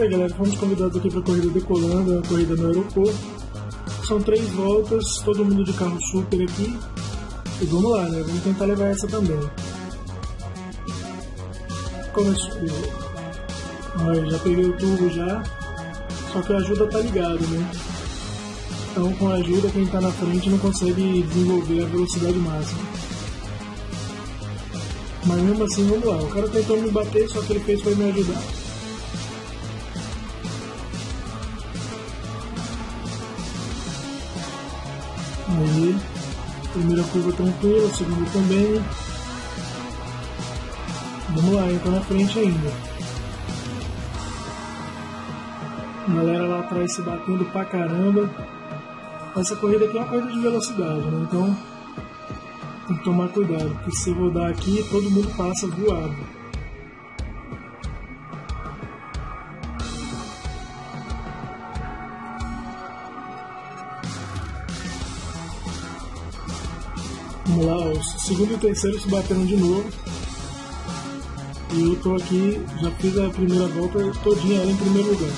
isso aí, galera, vamos convidados aqui para a corrida decolando, a corrida no aeroporto. São 3 voltas, todo mundo de carro super aqui. E vamos lá, né? Vamos tentar levar essa também. Olha, já peguei o turbo já. Só que a ajuda tá ligado, né? Então com a ajuda quem tá na frente não consegue desenvolver a velocidade máxima. Mas mesmo assim vamos lá. O cara tentou me bater, só que ele fez foi me ajudar. Aí, primeira curva tranquila, segunda também. Vamos lá, entra na frente ainda. A galera lá atrás se batendo pra caramba. Essa corrida aqui é uma corrida de velocidade, né? Então tem que tomar cuidado, porque se eu rodar aqui, todo mundo passa voado. Vamos lá, ó, o segundo e o terceiro se bateram de novo. E eu tô aqui, já fiz a primeira volta todinha ela em primeiro lugar.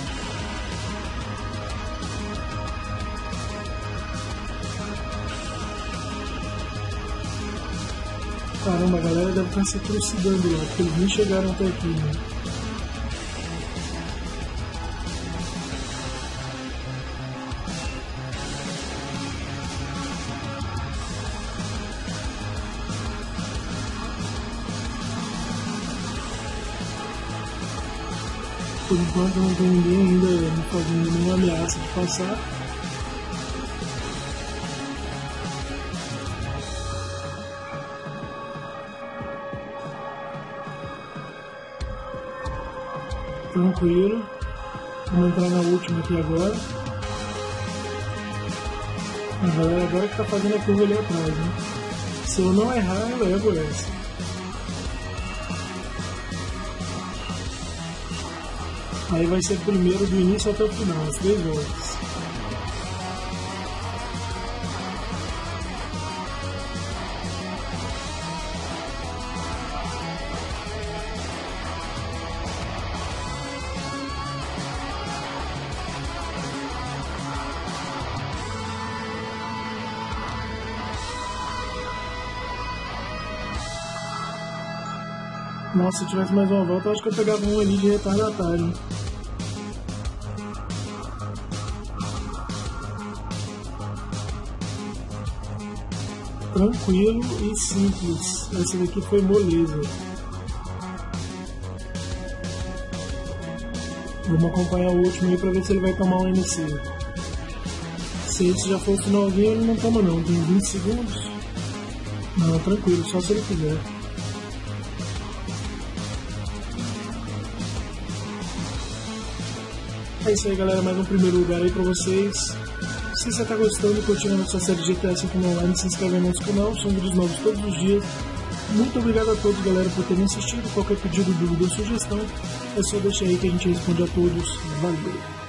Caramba, a galera deve estar se trucidando lá, porque eles nem chegaram até aqui, né? Por enquanto não tem ninguém ainda me fazendo nenhuma ameaça de passar. Tranquilo. Vamos entrar na última aqui agora. A galera agora que tá fazendo a curva ali atrás, né? Se eu não errar, eu levo essa. Aí vai ser primeiro do início até o final, as 3 voltas. Nossa, se eu tivesse mais uma volta, eu acho que eu pegava um ali de retardatário. Tranquilo e simples. Essa daqui foi moleza. Vamos acompanhar o último aí pra ver se ele vai tomar um MC. Se esse já for o finalzinho, ele não toma não. Tem 20 segundos. Não, tranquilo, só se ele quiser. É isso aí, galera. Mais um primeiro lugar aí pra vocês. Se você está gostando e curtindo a nossa série GTA V Online, se inscreve no nosso canal, são vídeos novos todos os dias. Muito obrigado a todos, galera, por terem assistido. Qualquer pedido, dúvida ou sugestão, é só deixar aí que a gente responde a todos. Valeu!